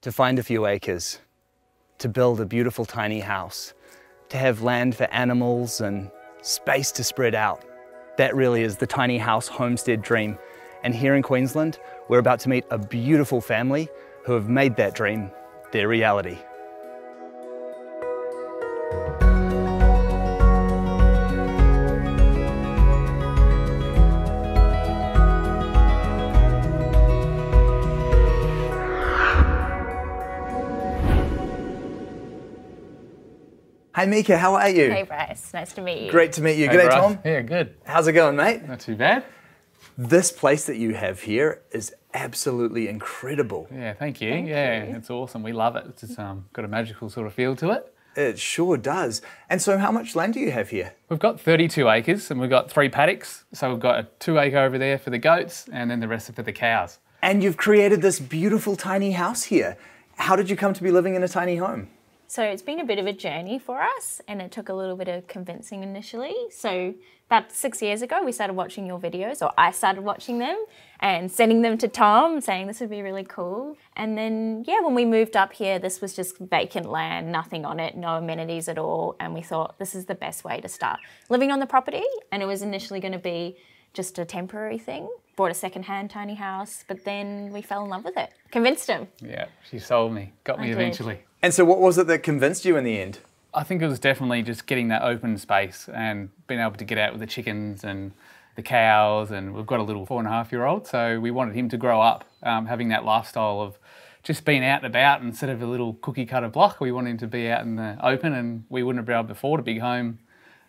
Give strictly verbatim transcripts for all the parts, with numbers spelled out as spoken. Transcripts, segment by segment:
to find a few acres, to build a beautiful tiny house, to have land for animals and space to spread out. That really is the tiny house homestead dream. And here in Queensland, we're about to meet a beautiful family who have made that dream their reality. Hey Mieke, how are you? Hey Bryce, nice to meet you. Great to meet you. Hey, G'day Bryce. Tom. Yeah, good. How's it going, mate? Not too bad. This place that you have here is absolutely incredible. Yeah, thank you. Thank yeah, you. It's awesome. We love it. It's just, um, got a magical sort of feel to it. It sure does. And so how much land do you have here? We've got thirty-two acres and we've got three paddocks. So we've got a two acre over there for the goats and then the rest are for the cows. And you've created this beautiful tiny house here. How did you come to be living in a tiny home? So it's been a bit of a journey for us and it took a little bit of convincing initially. So about six years ago, we started watching your videos, or I started watching them and sending them to Tom saying this would be really cool. And then, yeah, when we moved up here, this was just vacant land, nothing on it, no amenities at all. And we thought this is the best way to start living on the property. And it was initially going to be just a temporary thing. Bought a second-hand tiny house, but then we fell in love with it. Convinced him. Yeah, she sold me, got me eventually. And so what was it that convinced you in the end? I think it was definitely just getting that open space and being able to get out with the chickens and the cows, and we've got a little four and a half year old, so we wanted him to grow up um, having that lifestyle of just being out and about instead of a little cookie cutter block. We wanted him to be out in the open and we wouldn't have been able to afford a big home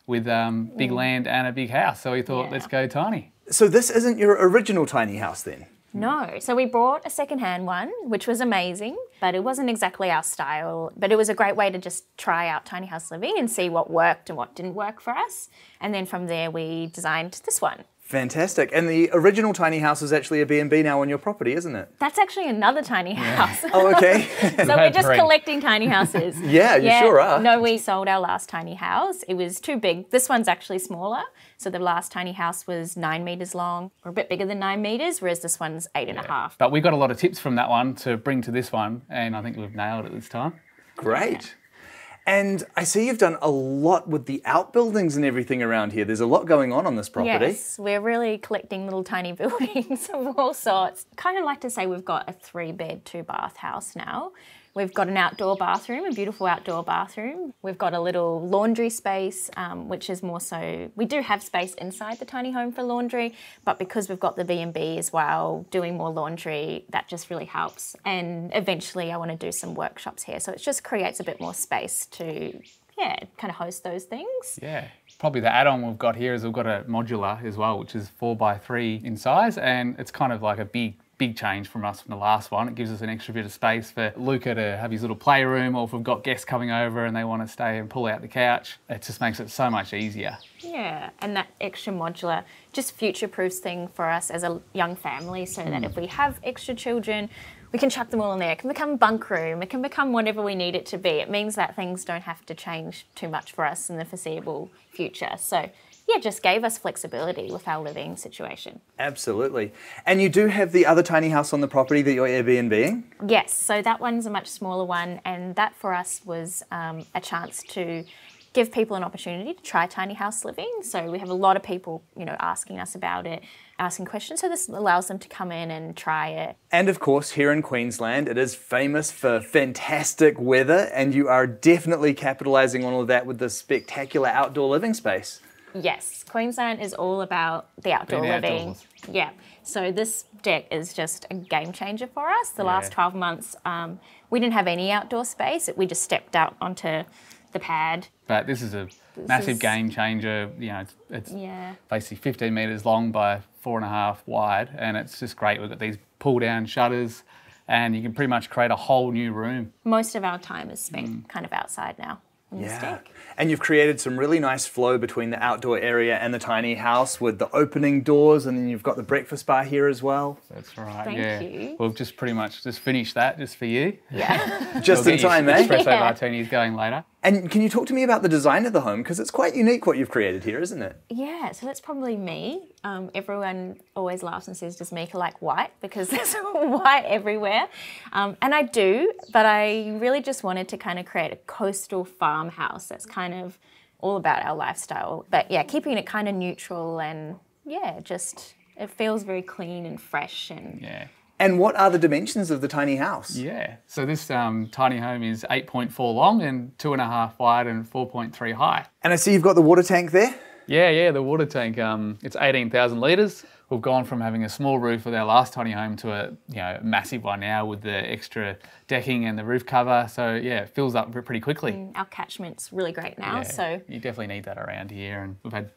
with um, big mm. land and a big house. So we thought, yeah. let's go tiny. So this isn't your original tiny house then? No, so we bought a second-hand one, which was amazing, but it wasn't exactly our style. But it was a great way to just try out tiny house living and see what worked and what didn't work for us. And then from there, we designed this one. Fantastic. And the original tiny house is actually a B and B now on your property, isn't it? That's actually another tiny house. Yeah. Oh, okay. So we're just collecting tiny houses. Yeah, you yeah, sure are. No, we sold our last tiny house. It was too big. This one's actually smaller. So the last tiny house was nine metres long, or a bit bigger than nine metres, whereas this one's eight yeah. and a half. But we got a lot of tips from that one to bring to this one, and I think we've nailed it this time. Great. Yeah. And I see you've done a lot with the outbuildings and everything around here. There's a lot going on on this property. Yes, we're really collecting little tiny buildings of all sorts. Kind of like to say we've got a three-bed, two-bath house now. We've got an outdoor bathroom, a beautiful outdoor bathroom. We've got a little laundry space, um, which is more so... We do have space inside the tiny home for laundry, but because we've got the B and B as well, doing more laundry, that just really helps. And eventually I want to do some workshops here. So it just creates a bit more space to, yeah, kind of host those things. Yeah. Probably the add-on we've got here is we've got a modular as well, which is four by three in size, and it's kind of like a big... big change from us from the last one. It gives us an extra bit of space for Luca to have his little playroom, or if we've got guests coming over and they want to stay and pull out the couch, it just makes it so much easier. Yeah, and that extra modular just future-proofs thing for us as a young family, so mm. that if we have extra children, we can chuck them all in there. It can become a bunk room. It can become whatever we need it to be. It means that things don't have to change too much for us in the foreseeable future. So. Yeah, just gave us flexibility with our living situation. Absolutely. And you do have the other tiny house on the property that you're Airbnb-ing? Yes, so that one's a much smaller one, and that for us was um, a chance to give people an opportunity to try tiny house living. So we have a lot of people, you know, asking us about it, asking questions, so this allows them to come in and try it. And of course, here in Queensland, it is famous for fantastic weather, and you are definitely capitalising on all of that with this spectacular outdoor living space. Yes, Queensland is all about the outdoor living. Yeah, so this deck is just a game changer for us. The yeah. last twelve months, um, we didn't have any outdoor space. We just stepped out onto the pad. But this is a this massive is... game changer. You know, it's, it's yeah. basically fifteen metres long by four and a half wide, and it's just great. We've got these pull-down shutters, and you can pretty much create a whole new room. Most of our time is spent mm. kind of outside now. Yeah, and you've created some really nice flow between the outdoor area and the tiny house with the opening doors, and then you've got the breakfast bar here as well. That's right. Thank yeah. you. We've just pretty much just finished that just for you. Yeah, just in time, eh? Espresso yeah. martinis going later. And can you talk to me about the design of the home? Because it's quite unique what you've created here, isn't it? Yeah, so that's probably me. Um, everyone always laughs and says, does Mieke like white? Because there's white everywhere. Um, and I do, but I really just wanted to kind of create a coastal farmhouse that's kind of all about our lifestyle. But yeah, keeping it kind of neutral and yeah, just it feels very clean and fresh. And yeah. And what are the dimensions of the tiny house? Yeah, so this um, tiny home is eight point four long and two and a half wide and four point three high. And I see you've got the water tank there? Yeah, yeah, the water tank, um, it's eighteen thousand litres. We've gone from having a small roof with our last tiny home to a you know massive one now with the extra decking and the roof cover. So yeah, it fills up pretty quickly. And our catchment's really great now, yeah, so. You definitely need that around here, and we've had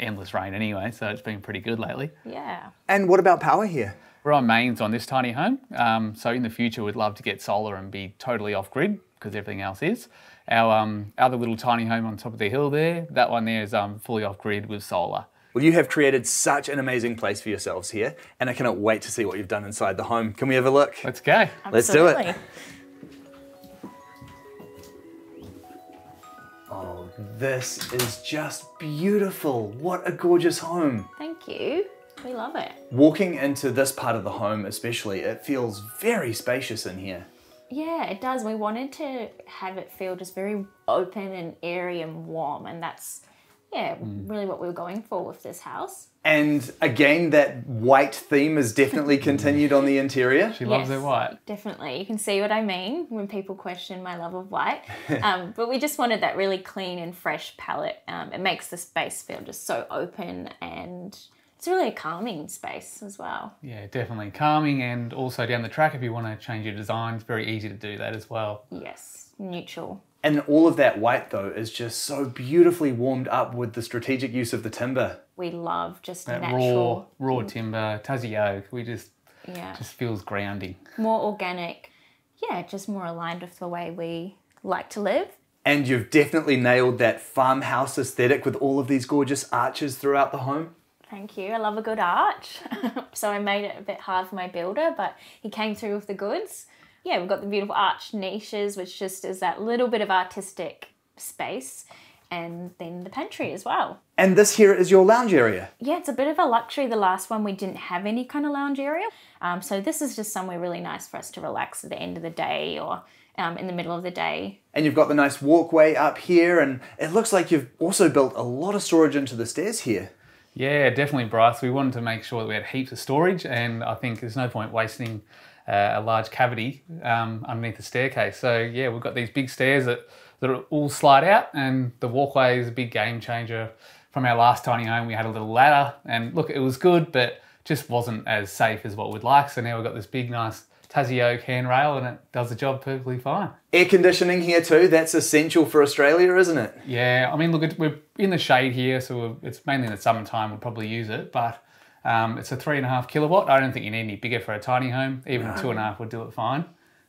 endless rain anyway, so it's been pretty good lately. Yeah. And what about power here? We're on mains on this tiny home, um, so in the future we'd love to get solar and be totally off-grid because everything else is. Our um, other little tiny home on top of the hill there, that one there is um, fully off-grid with solar. Well, you have created such an amazing place for yourselves here, and I cannot wait to see what you've done inside the home. Can we have a look? Let's go. Absolutely. Let's do it. Oh, this is just beautiful. What a gorgeous home. Thank you. We love it. Walking into this part of the home especially, it feels very spacious in here. Yeah, it does. We wanted to have it feel just very open and airy and warm, and that's, yeah, mm. really what we were going for with this house. And again, that white theme is definitely continued on the interior. She loves yes, her white. Definitely. You can see what I mean when people question my love of white. um, but we just wanted that really clean and fresh palette. Um, it makes the space feel just so open, and it's really a calming space as well. Yeah, definitely calming, and also down the track if you want to change your design, it's very easy to do that as well. Yes, neutral. And all of that white though is just so beautifully warmed up with the strategic use of the timber. We love just that natural. Raw, raw timber, Tassie oak, we just, yeah. just feels grounding. More organic, yeah, just more aligned with the way we like to live. And you've definitely nailed that farmhouse aesthetic with all of these gorgeous arches throughout the home. Thank you. I love a good arch. So I made it a bit hard for my builder, but he came through with the goods. Yeah, we've got the beautiful arch niches, which just is that little bit of artistic space, and then the pantry as well. And this here is your lounge area. Yeah, it's a bit of a luxury. The last one we didn't have any kind of lounge area. Um, so this is just somewhere really nice for us to relax at the end of the day, or Um, in the middle of the day. And you've got the nice walkway up here, and it looks like you've also built a lot of storage into the stairs here. Yeah, definitely, Bryce. We wanted to make sure that we had heaps of storage, and I think there's no point wasting uh, a large cavity um, underneath the staircase. So yeah, we've got these big stairs that, that all slide out, and the walkway is a big game changer. From our last tiny home, we had a little ladder, and look, it was good, but just wasn't as safe as what we'd like. So now we've got this big, nice Tassie oak handrail, and it does the job perfectly fine. Air conditioning here too, that's essential for Australia, isn't it? Yeah, I mean, look, we're in the shade here, so we're, it's mainly in the summertime we'll probably use it, but um, it's a three and a half kilowatt. I don't think you need any bigger for a tiny home. Even no. a two and a half would do it fine,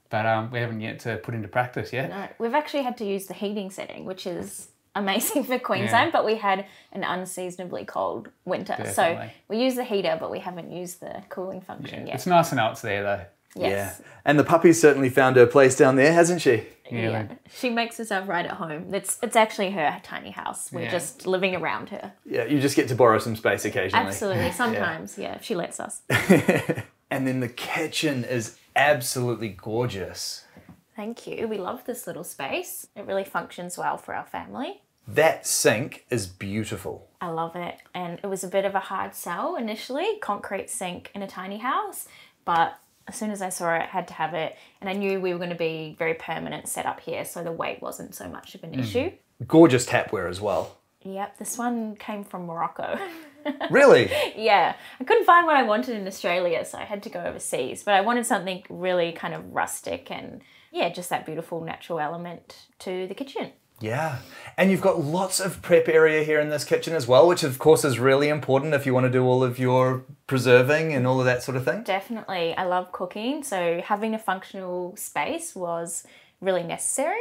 but um, we haven't yet to put into practice yet. No, we've actually had to use the heating setting, which is amazing for Queensland, yeah. but we had an unseasonably cold winter. Definitely. So we use the heater, but we haven't used the cooling function yeah. yet. It's nice enough it's there though. Yes. Yeah, and the puppy's certainly found her place down there, hasn't she? Yeah, yeah. She makes herself right at home. It's, it's actually her tiny house. We're yeah. just living around her. Yeah, you just get to borrow some space occasionally. Absolutely, sometimes, yeah, yeah if she lets us. And then the kitchen is absolutely gorgeous. Thank you. We love this little space. It really functions well for our family. That sink is beautiful. I love it. And it was a bit of a hard sell initially, concrete sink in a tiny house, but as soon as I saw it, I had to have it, and I knew we were going to be very permanent set up here, so the weight wasn't so much of an mm. issue. Gorgeous tapware as well. Yep, this one came from Morocco. Really? Yeah. I couldn't find what I wanted in Australia, so I had to go overseas, but I wanted something really kind of rustic and, yeah, just that beautiful natural element to the kitchen. Yeah, and you've got lots of prep area here in this kitchen as well, which of course is really important if you want to do all of your preserving and all of that sort of thing. Definitely. I love cooking, so having a functional space was really necessary,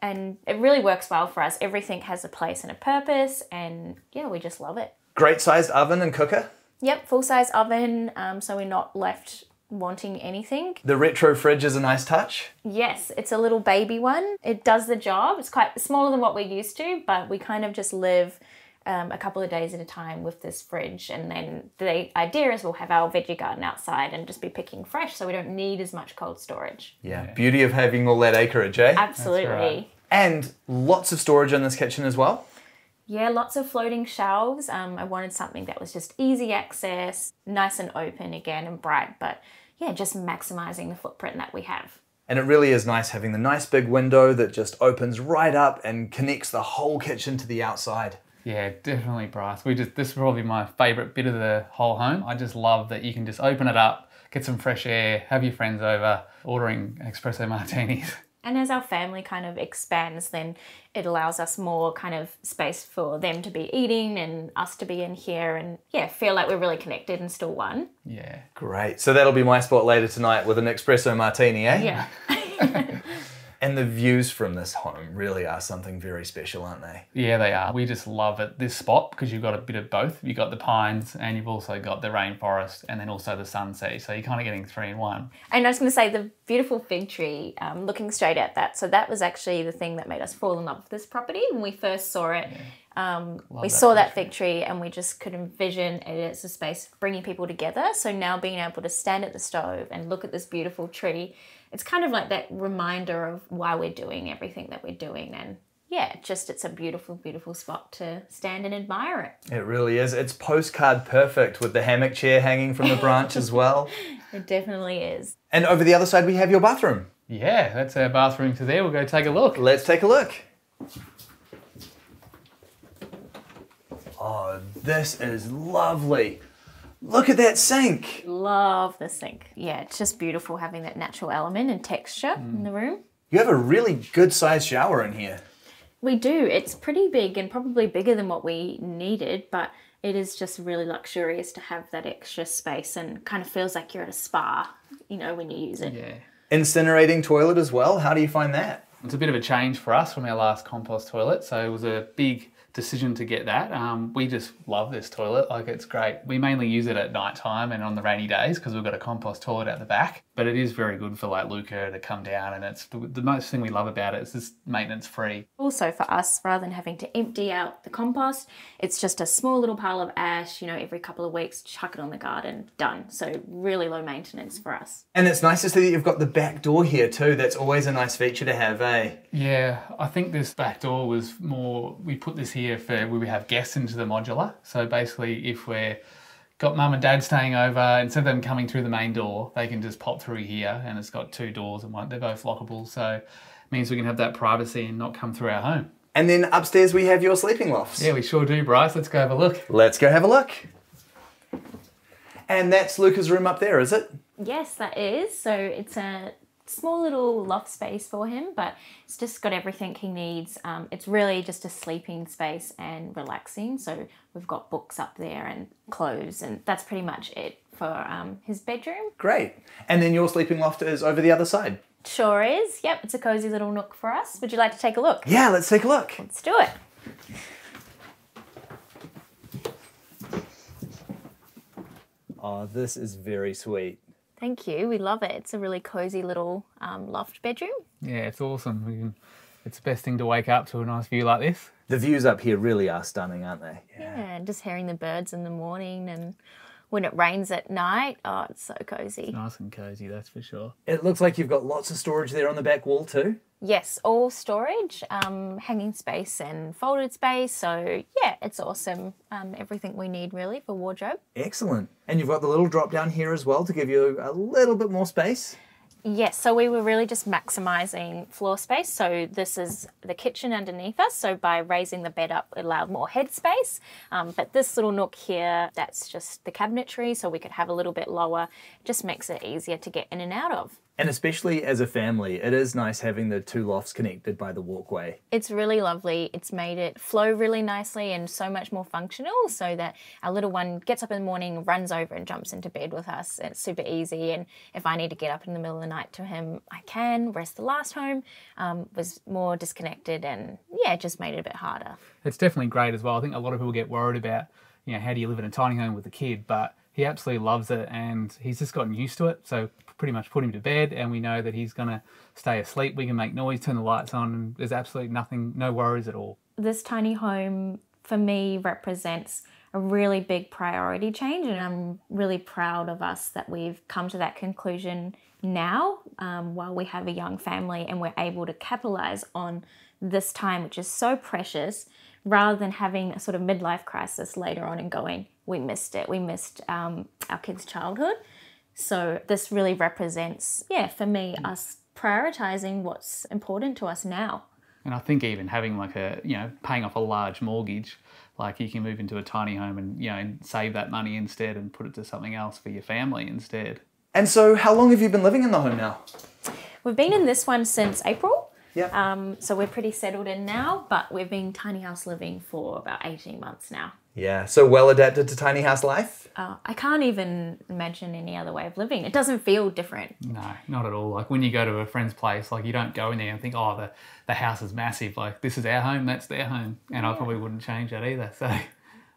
and it really works well for us. Everything has a place and a purpose, and yeah, we just love it. Great sized oven and cooker? Yep, full size oven, um, so we're not left wanting anything. The retro fridge is a nice touch. Yes, it's a little baby one. It does the job. It's quite smaller than what we're used to, but we kind of just live um, a couple of days at a time with this fridge, and then the idea is we'll have our veggie garden outside and just be picking fresh, so we don't need as much cold storage. Yeah, yeah. Beauty of having all that acreage, eh? Absolutely. Right. And lots of storage in this kitchen as well. Yeah, lots of floating shelves. Um, I wanted something that was just easy access, nice and open again and bright, but yeah, just maximizing the footprint that we have. And it really is nice having the nice big window that just opens right up and connects the whole kitchen to the outside. Yeah, definitely, Bryce. We just, this is probably my favorite bit of the whole home. I just love that you can just open it up, get some fresh air, have your friends over, ordering espresso martinis. And as our family kind of expands, then it allows us more kind of space for them to be eating and us to be in here and, yeah, feel like we're really connected and still one. Yeah. Great. So that'll be my spot later tonight with an espresso martini, eh? Yeah. And the views from this home really are something very special, aren't they? Yeah, they are. We just love it, this spot, because you've got a bit of both. You've got the pines and you've also got the rainforest and then also the sunset. So you're kind of getting three in one. And I was going to say the beautiful fig tree, um, looking straight at that. So that was actually the thing that made us fall in love with this property when we first saw it. Yeah. Um, we that saw that fig tree and we just could envision it as a space bringing people together. So now being able to stand at the stove and look at this beautiful tree, it's kind of like that reminder of why we're doing everything that we're doing. And yeah, just it's a beautiful, beautiful spot to stand and admire it. It really is. It's postcard perfect with the hammock chair hanging from the branch as well. It definitely is. And over the other side, we have your bathroom. Yeah, that's our bathroom to there. We'll go take a look. Let's take a look. Oh, this is lovely. Look at that sink. Love the sink. Yeah, it's just beautiful having that natural element and texture mm. in the room. You have a really good sized shower in here. We do. It's pretty big and probably bigger than what we needed, but it is just really luxurious to have that extra space and kind of feels like you're at a spa, you know, when you use it. Yeah. Incinerating toilet as well. How do you find that? It's a bit of a change for us from our last compost toilet. So it was a big decision to get that. Um, we just love this toilet, like it's great. We mainly use it at night time and on the rainy days because we've got a compost toilet out the back, but it is very good for like Luca to come down, and it's the most thing we love about it is it's maintenance free. Also for us, rather than having to empty out the compost, it's just a small little pile of ash, you know, every couple of weeks, chuck it on the garden, done. So really low maintenance for us. And it's nice to see that you've got the back door here too. That's always a nice feature to have, eh? Yeah, I think this back door was more, we put this here for we have guests into the modular. So basically if we're got mum and dad staying over, instead of them coming through the main door, they can just pop through here, and it's got two doors and one, they're both lockable. So it means we can have that privacy and not come through our home. And then upstairs we have your sleeping lofts. Yeah, we sure do, Bryce. Let's go have a look. Let's go have a look. And that's Luca's room up there, is it? Yes, that is. So it's a small little loft space for him, but it's just got everything he needs. Um, it's really just a sleeping space and relaxing. So we've got books up there and clothes, and that's pretty much it for um, his bedroom. Great. And then your sleeping loft is over the other side. Sure is. Yep. It's a cozy little nook for us. Would you like to take a look? Yeah, let's take a look. Let's do it. Oh, this is very sweet. Thank you. We love it. It's a really cozy little um, loft bedroom. Yeah, it's awesome. We can, it's the best thing to wake up to a nice view like this. The views up here really are stunning, aren't they? Yeah, yeah, just hearing the birds in the morning and when it rains at night. Oh, it's so cozy. It's nice and cozy, that's for sure. It looks like you've got lots of storage there on the back wall too. Yes, all storage, um, hanging space and folded space. So yeah, it's awesome. Um, everything we need really for wardrobe. Excellent. And you've got the little drop down here as well to give you a little bit more space. Yes, so we were really just maximising floor space. So this is the kitchen underneath us. So by raising the bed up, it allowed more head space. Um, but this little nook here, that's just the cabinetry. So we could have a little bit lower. It just makes it easier to get in and out of. And especially as a family, it is nice having the two lofts connected by the walkway. It's really lovely. It's made it flow really nicely and so much more functional so that our little one gets up in the morning, runs over and jumps into bed with us. It's super easy. And if I need to get up in the middle of the night to him, I can. Whereas the last home um, was more disconnected and yeah, it just made it a bit harder. It's definitely great as well. I think a lot of people get worried about, you know, how do you live in a tiny home with a kid? But he absolutely loves it, and he's just gotten used to it. So pretty much put him to bed, and we know that he's going to stay asleep. We can make noise, turn the lights on, and there's absolutely nothing, no worries at all. This tiny home for me represents a really big priority change, and I'm really proud of us that we've come to that conclusion now um, while we have a young family, and we're able to capitalize on this time, which is so precious, rather than having a sort of midlife crisis later on and going, we missed it, we missed um, our kids' childhood. So this really represents, yeah, for me, us prioritizing what's important to us now. And I think even having like a, you know, paying off a large mortgage, like you can move into a tiny home and, you know, and save that money instead and put it to something else for your family instead. And so how long have you been living in the home now? We've been in this one since April. Yeah. Um, so we're pretty settled in now, but we've been tiny house living for about eighteen months now. Yeah, so well adapted to tiny house life? Uh, I can't even imagine any other way of living. It doesn't feel different. No, not at all. Like when you go to a friend's place, like you don't go in there and think, oh, the, the house is massive. Like this is our home, that's their home. And yeah. I probably wouldn't change that either. So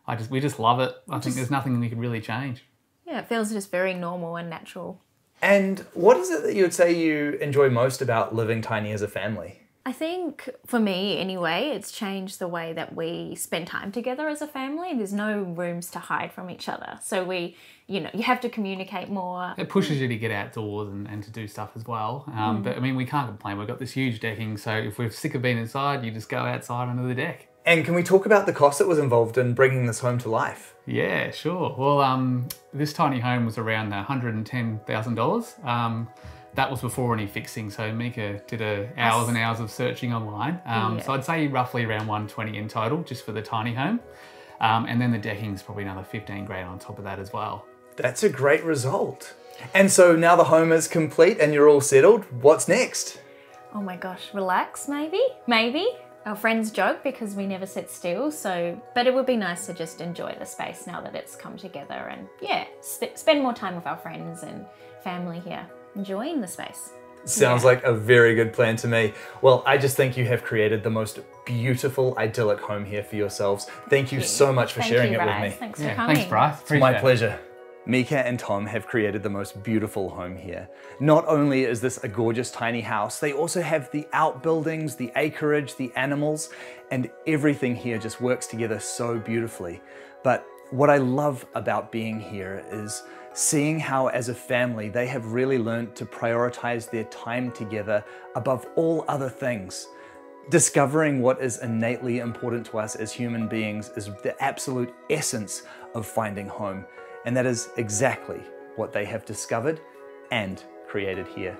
I just we just love it. I just, think there's nothing we could really change. Yeah, it feels just very normal and natural. And what is it that you would say you enjoy most about living tiny as a family? I think, for me anyway, it's changed the way that we spend time together as a family. There's no rooms to hide from each other. So we, you know, you have to communicate more. It pushes you to get outdoors and, and to do stuff as well. Um, mm. But I mean, we can't complain. We've got this huge decking. So if we're sick of being inside, you just go outside under the deck. And can we talk about the cost that was involved in bringing this home to life? Yeah, sure. Well, um, this tiny home was around one hundred and ten thousand dollars. Um, That was before any fixing, so Mieke did a hours and hours of searching online. Um, yeah. So I'd say roughly around one twenty in total, just for the tiny home. Um, and then the decking's probably another fifteen grand on top of that as well. That's a great result. And so now the home is complete and you're all settled. What's next? Oh my gosh, relax maybe, maybe. Our friends joke because we never sit still, so, but it would be nice to just enjoy the space now that it's come together and yeah, sp spend more time with our friends and family here. Enjoying the space. Sounds yeah. like a very good plan to me. Well, I just think you have created the most beautiful, idyllic home here for yourselves. Thank, Thank you, you so much for Thank sharing you, it Bryce. with me. Thanks yeah, for coming. Thanks, Bryce. Appreciate My pleasure. It. Mieke and Tom have created the most beautiful home here. Not only is this a gorgeous tiny house, they also have the outbuildings, the acreage, the animals, and everything here just works together so beautifully. But what I love about being here is seeing how, as a family, they have really learned to prioritize their time together above all other things. Discovering what is innately important to us as human beings is the absolute essence of finding home. And that is exactly what they have discovered and created here.